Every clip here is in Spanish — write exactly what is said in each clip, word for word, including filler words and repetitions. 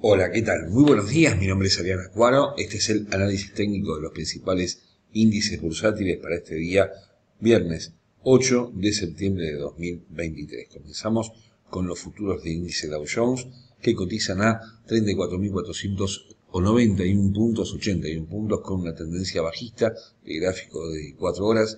Hola, ¿qué tal? Muy buenos días, mi nombre es Adrian Aquaro. Este es el análisis técnico de los principales índices bursátiles para este día, viernes ocho de septiembre de dos mil veintitrés. Comenzamos con los futuros de índice Dow Jones, que cotizan a treinta y cuatro mil cuatrocientos noventa y uno puntos, ochenta y uno puntos, con una tendencia bajista de gráfico de cuatro horas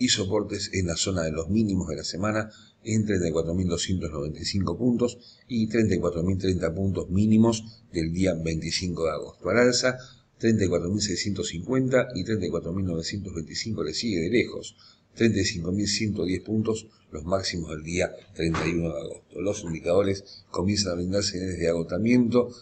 y soportes en la zona de los mínimos de la semana, en treinta y cuatro mil doscientos noventa y cinco puntos y treinta y cuatro mil treinta puntos mínimos del día veinticinco de agosto. Al alza, treinta y cuatro mil seiscientos cincuenta y treinta y cuatro mil novecientos veinticinco le sigue de lejos, treinta y cinco mil ciento diez puntos los máximos del día treinta y uno de agosto. Los indicadores comienzan a brindar señales de agotamiento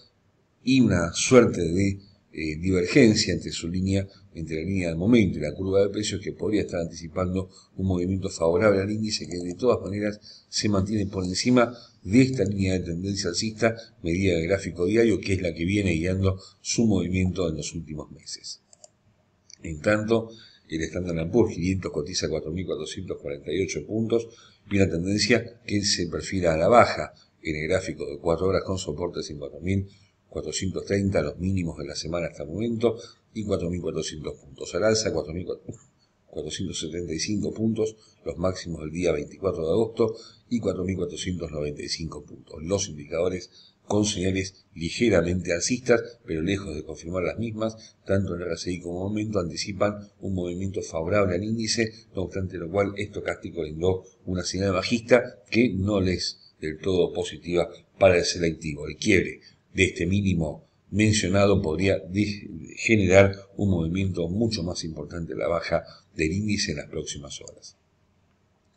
y una suerte de eh, divergencia entre su línea entre la línea del momento y la curva de precios, que podría estar anticipando un movimiento favorable al índice, que de todas maneras se mantiene por encima de esta línea de tendencia alcista medida de gráfico diario, que es la que viene guiando su movimiento en los últimos meses. En tanto, el Standard and Poor's quinientos cotiza cuatro mil cuatrocientos cuarenta y ocho puntos y una tendencia que se perfila a la baja en el gráfico de cuatro horas, con soportes en cuatro mil cuatrocientos treinta, los mínimos de la semana hasta el momento, y cuatro mil cuatrocientos puntos. Al alza, cuatro mil cuatrocientos setenta y cinco puntos, los máximos del día veinticuatro de agosto, y cuatro mil cuatrocientos noventa y cinco puntos. Los indicadores con señales ligeramente alcistas, pero lejos de confirmar las mismas, tanto en el R S I como en el momento, anticipan un movimiento favorable al índice, no obstante lo cual estocástico brindó una señal bajista que no les del todo positiva para el selectivo. El quiebre de este mínimo mencionado podría generar un movimiento mucho más importante a la baja del índice en las próximas horas.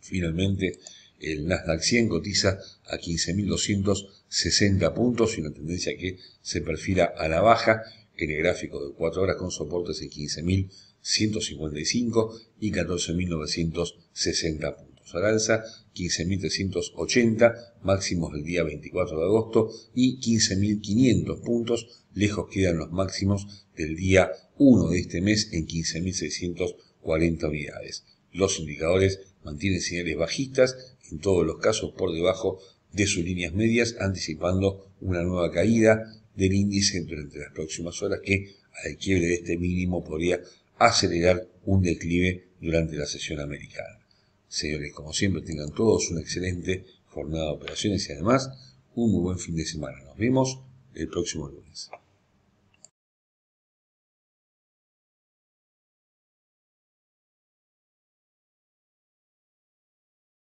Finalmente, el Nasdaq cien cotiza a quince mil doscientos sesenta puntos y una tendencia que se perfila a la baja en el gráfico de cuatro horas, con soportes en quince mil ciento cincuenta y cinco y catorce mil novecientos sesenta puntos. Al alza, quince mil trescientos ochenta, máximos del día veinticuatro de agosto, y quince mil quinientos puntos, lejos quedan los máximos del día uno de este mes en quince mil seiscientos cuarenta unidades. Los indicadores mantienen señales bajistas, en todos los casos por debajo de sus líneas medias, anticipando una nueva caída del índice durante las próximas horas, que al quiebre de este mínimo podría acelerar un declive durante la sesión americana. Señores, como siempre, tengan todos una excelente jornada de operaciones y además un muy buen fin de semana. Nos vemos el próximo lunes.